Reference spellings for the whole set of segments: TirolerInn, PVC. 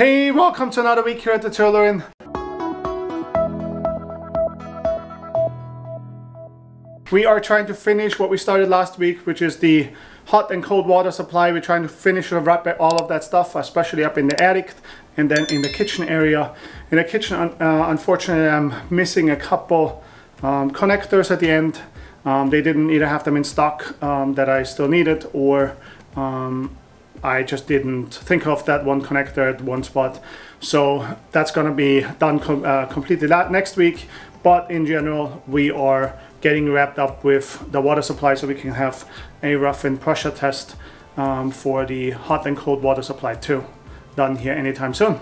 Hey, welcome to another week here at the TirolerInn. We are trying to finish what we started last week, which is the hot and cold water supply. We're trying to finish and wrap all of that stuff, especially up in the attic and then in the kitchen area. In the kitchen, unfortunately, I'm missing a couple connectors at the end. They didn't either have them in stock that I still needed, or I just didn't think of that one connector at one spot. So that's gonna be done completely next week. But in general, we are getting wrapped up with the water supply so we can have a rough and pressure test for the hot and cold water supply too, done here anytime soon.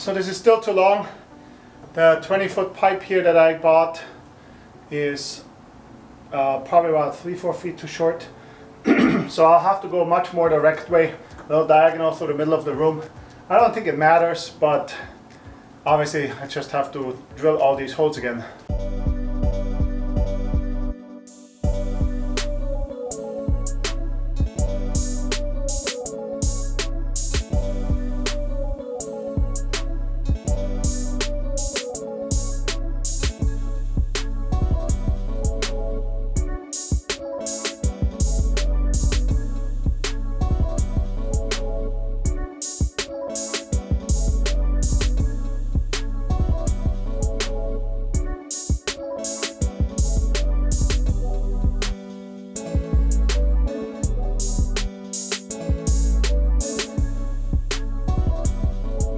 So this is still too long. The 20-foot pipe here that I bought is probably about 3-4 feet too short. So I'll have to go much more direct way, a little diagonal through the middle of the room. I don't think it matters, but obviously I just have to drill all these holes again.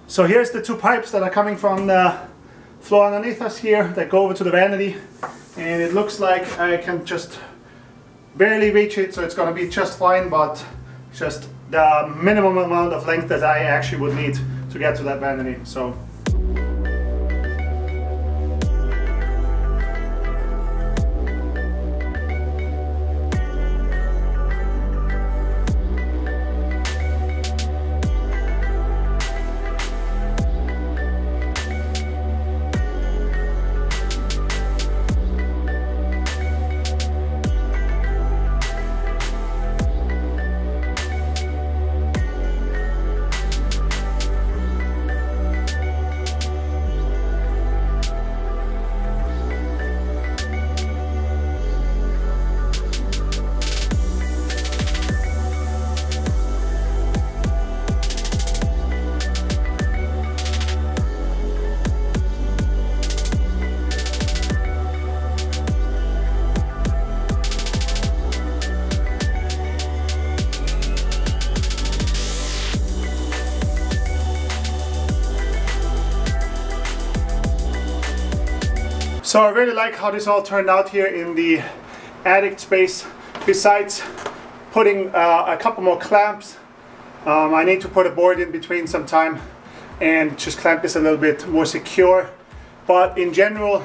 So here's the two pipes that are coming from the floor underneath us here that go over to the vanity, and it looks like I can just barely reach it, so it's going to be just fine, but just the minimum amount of length that I actually would need to get to that vanity. So I really like how this all turned out here in the attic space. Besides putting a couple more clamps. I need to put a board in between sometime and just clamp this a little bit more secure. But in general,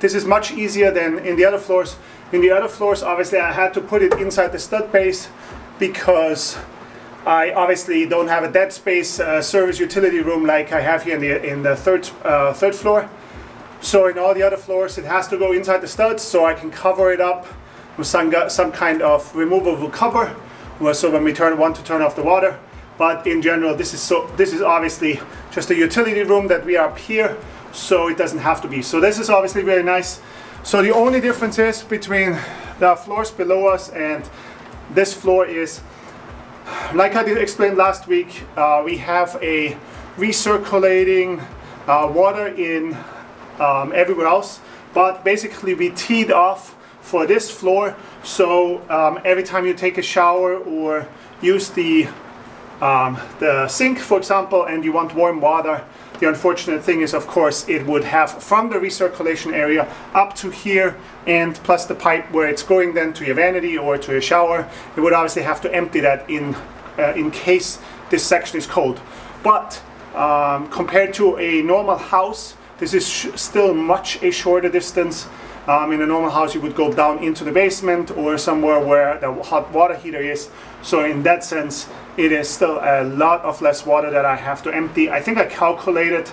this is much easier than in the other floors. In the other floors, obviously, I had to put it inside the stud base because I obviously don't have a dead space service utility room like I have here in the third floor. So in all the other floors, it has to go inside the studs so I can cover it up with some kind of removable cover. So when we want to turn off the water. But in general, this is obviously just a utility room that we are up here, so it doesn't have to be. So this is obviously really nice. So the only difference is between the floors below us and this floor is, like I did explain last week, we have a recirculating water in everywhere else, but basically we teed off for this floor, so every time you take a shower or use the sink, for example, and you want warm water, the unfortunate thing is, of course, it would have from the recirculation area up to here, and plus the pipe where it's going then to your vanity or to your shower, it would obviously have to empty that in case this section is cold. But compared to a normal house, this is still much a shorter distance. In a normal house, you would go down into the basement or somewhere where the hot water heater is. So in that sense, it is still a lot of less water that I have to empty. I think I calculated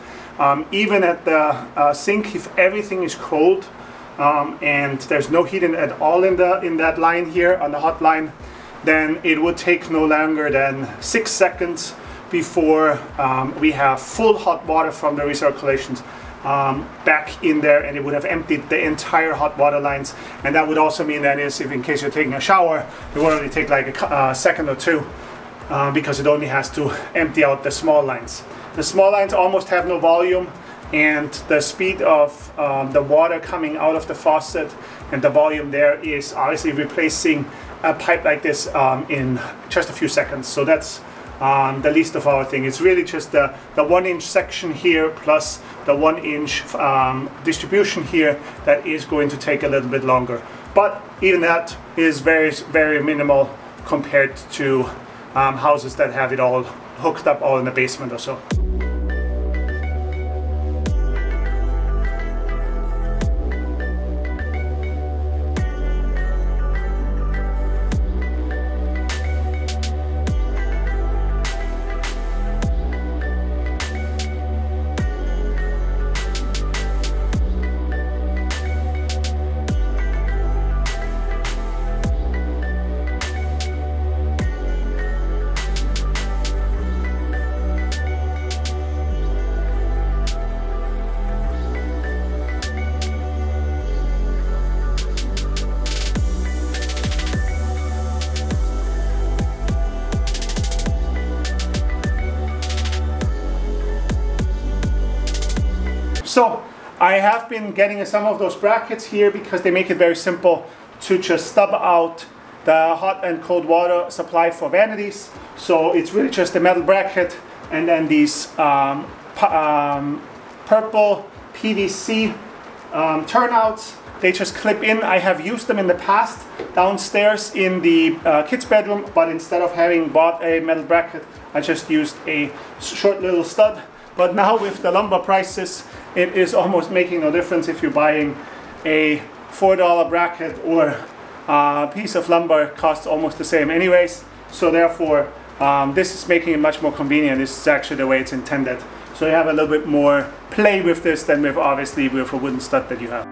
even at the sink, if everything is cold and there's no heat at all in that line here on the hot line, then it would take no longer than 6 seconds before we have full hot water from the recirculations back in there, and it would have emptied the entire hot water lines. And that would also mean that is if in case you're taking a shower, it would only take like a second or two because it only has to empty out the small lines. The small lines almost have no volume, and the speed of the water coming out of the faucet and the volume there is obviously replacing a pipe like this in just a few seconds. So that's the least of our thing. It's really just the 1-inch section here plus the 1-inch distribution here that is going to take a little bit longer. But even that is very, very minimal compared to houses that have it all hooked up all in the basement or so. So I have been getting some of those brackets here because they make it very simple to just stub out the hot and cold water supply for vanities. So it's really just a metal bracket and then these purple PVC turnouts. They just clip in. I have used them in the past downstairs in the kids' bedroom, but instead of having bought a metal bracket, I just used a short little stud. But now with the lumber prices, it is almost making no difference if you're buying a $4 bracket or a piece of lumber. Costs almost the same anyways. So therefore, this is making it much more convenient. This is actually the way it's intended. So you have a little bit more play with this than with obviously with a wooden stud that you have.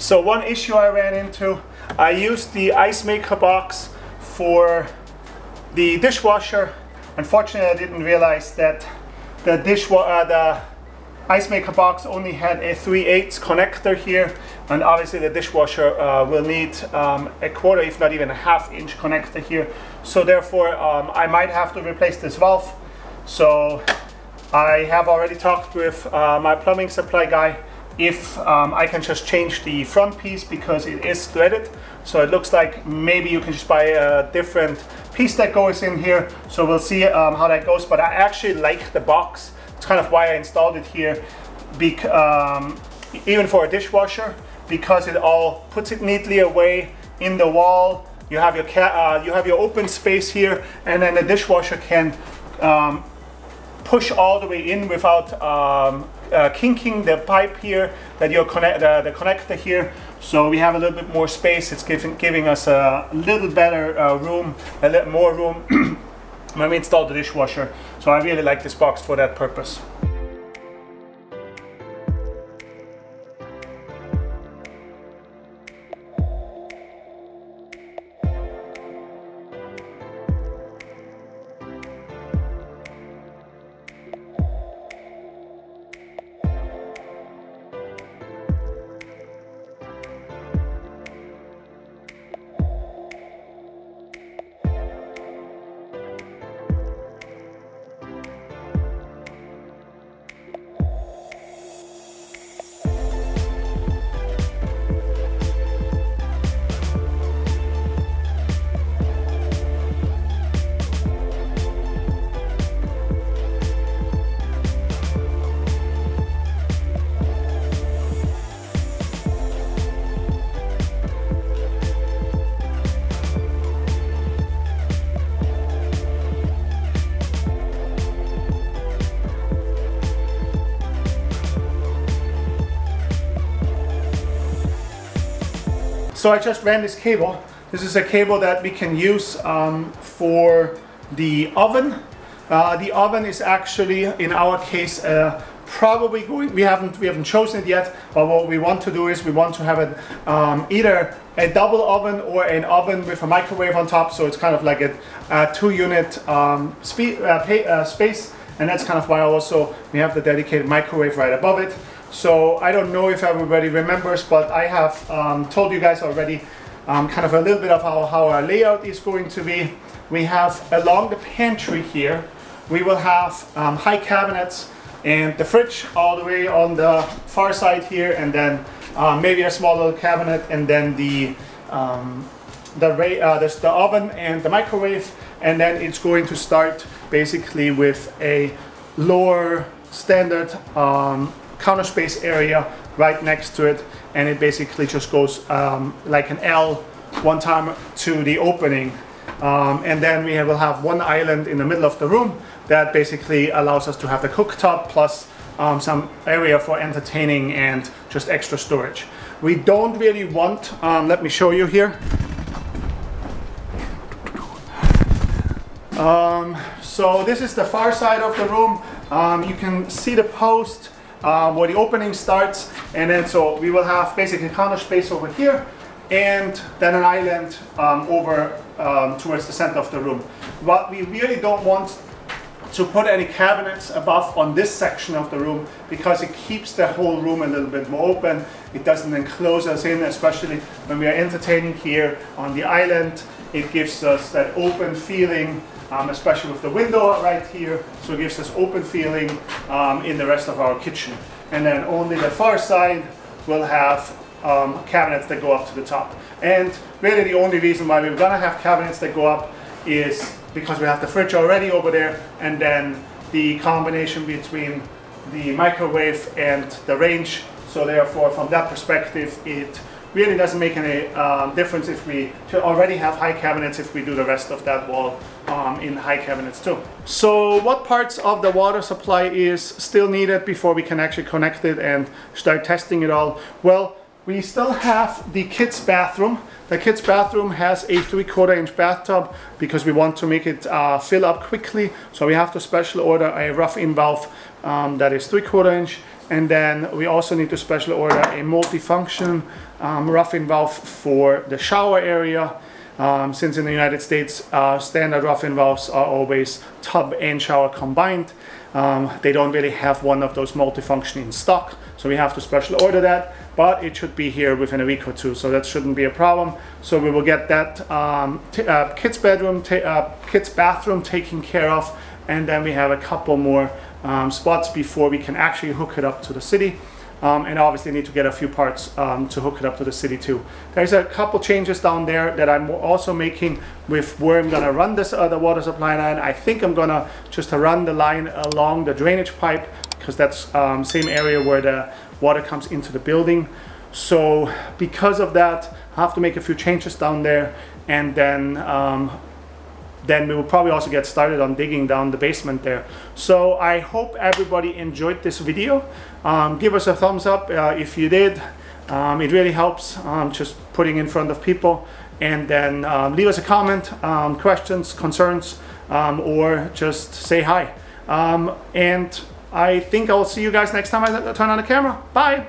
So one issue I ran into, I used the ice maker box for the dishwasher. Unfortunately, I didn't realize that the ice maker box only had a 3/8 connector here, and obviously the dishwasher will need a 1/4, if not even a 1/2 inch connector here. So therefore, I might have to replace this valve. So I have already talked with my plumbing supply guy if I can just change the front piece, because it is threaded. So it looks like maybe you can just buy a different piece that goes in here. So we'll see how that goes. But I actually like the box. It's kind of why I installed it here, even for a dishwasher, because it all puts it neatly away in the wall. You have your open space here, and then the dishwasher can push all the way in without kinking the pipe here, that you're the connector here. So we have a little bit more space. It's giving us a little better room, a little more room when we install the dishwasher. So I really like this box for that purpose. So I just ran this cable. This is a cable that we can use for the oven. The oven is actually, in our case, probably going, we haven't chosen it yet, but what we want to do is we want to have it either a double oven or an oven with a microwave on top. So it's kind of like a 2-unit space, and that's kind of why also we have the dedicated microwave right above it. So I don't know if everybody remembers, but I have told you guys already kind of a little bit of how our layout is going to be. We have along the pantry here, we will have high cabinets and the fridge all the way on the far side here, and then maybe a small little cabinet, and then the oven and the microwave, and then it's going to start basically with a lower standard counter space area right next to it, and it basically just goes like an L one time to the opening, and then we will have one island in the middle of the room that basically allows us to have the cooktop plus some area for entertaining and just extra storage. We don't really want, let me show you here, so this is the far side of the room. You can see the post where the opening starts, and then so we will have basically counter space over here, and then an island over towards the center of the room. But we really don't want to put any cabinets above on this section of the room, because it keeps the whole room a little bit more open. It doesn't enclose us in, especially when we are entertaining here on the island. It gives us that open feeling, especially with the window right here. So it gives us open feeling in the rest of our kitchen. And then only the far side will have cabinets that go up to the top. And really the only reason why we're gonna have cabinets that go up is because we have the fridge already over there, and then the combination between the microwave and the range. So therefore, from that perspective, it really doesn't make any difference if we already have high cabinets, if we do the rest of that wall in high cabinets too. So what parts of the water supply is still needed before we can actually connect it and start testing it all? Well, we still have the kids' bathroom. The kids' bathroom has a 3/4-inch bathtub because we want to make it fill up quickly. So we have to special order a rough-in valve that is 3/4 inch. And then we also need to specially order a multifunction roughing valve for the shower area, since in the United States standard roughing valves are always tub and shower combined. They don't really have one of those multifunction in stock, so we have to special order that, but it should be here within a week or two, so that shouldn't be a problem. So we will get that kid's bathroom taken care of, and then we have a couple more spots before we can actually hook it up to the city. And obviously need to get a few parts to hook it up to the city too. There's a couple changes down there that I'm also making with where I'm gonna run this other water supply line. I think I'm gonna just run the line along the drainage pipe, because that's same area where the water comes into the building. So because of that, I have to make a few changes down there, and then we will probably also get started on digging down the basement there. So I hope everybody enjoyed this video. Give us a thumbs up if you did. It really helps just putting in front of people. And then leave us a comment, questions, concerns, or just say hi. And I think I'll see you guys next time I turn on the camera. Bye.